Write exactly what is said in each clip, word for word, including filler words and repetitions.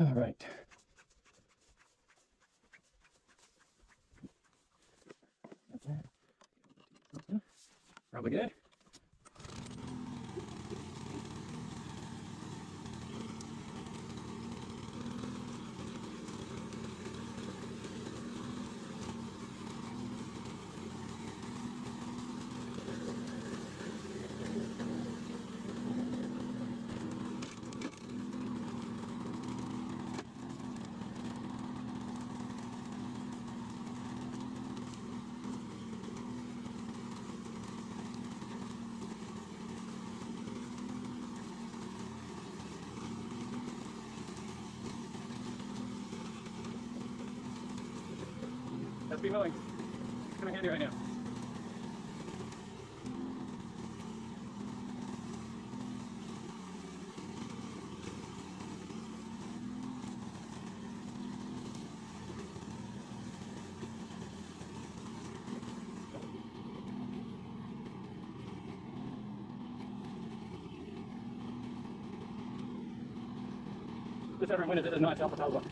All right. Probably good. Be willing. It's kind of handy right now. This every winter, this is not Talpatala.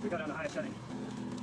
We got on the high setting.